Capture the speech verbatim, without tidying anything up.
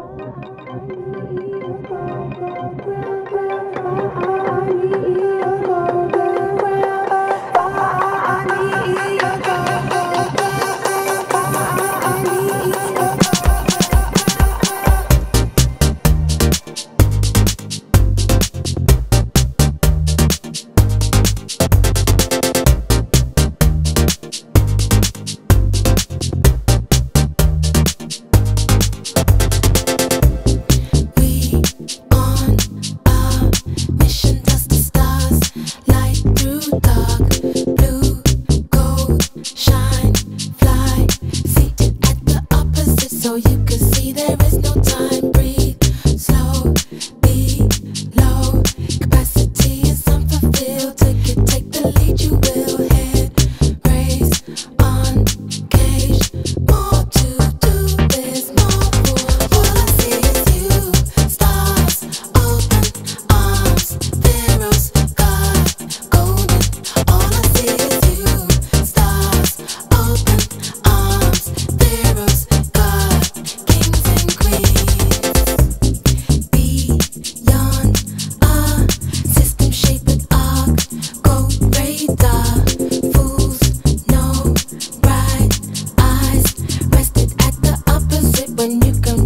When you come